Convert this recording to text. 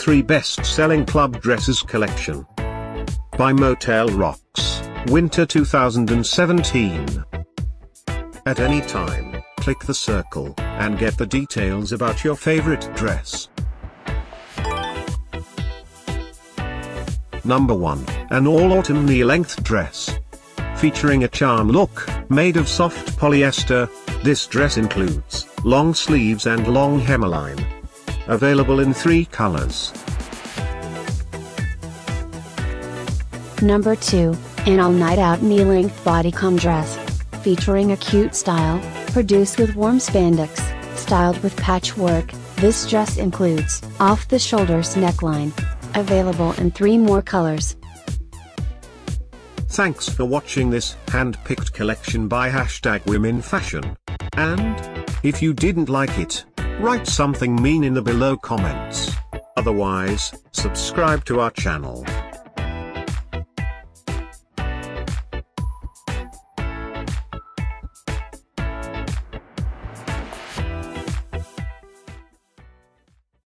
3 Best-Selling Club Dresses Collection by Motel Rocks, Winter 2017. At any time, click the circle, and get the details about your favorite dress. Number 1, an all-autumn knee-length dress. Featuring a charm look, made of soft polyester, this dress includes long sleeves and long hemline. Available in 3 colors. Number 2, an all-night-out knee-length bodycom dress. Featuring a cute style, produced with warm spandex, styled with patchwork, this dress includes off-the-shoulders neckline. Available in 3 more colors. Thanks for watching this hand-picked collection by #WomenFashion. And if you didn't like it, write something mean in the below comments. Otherwise, subscribe to our channel.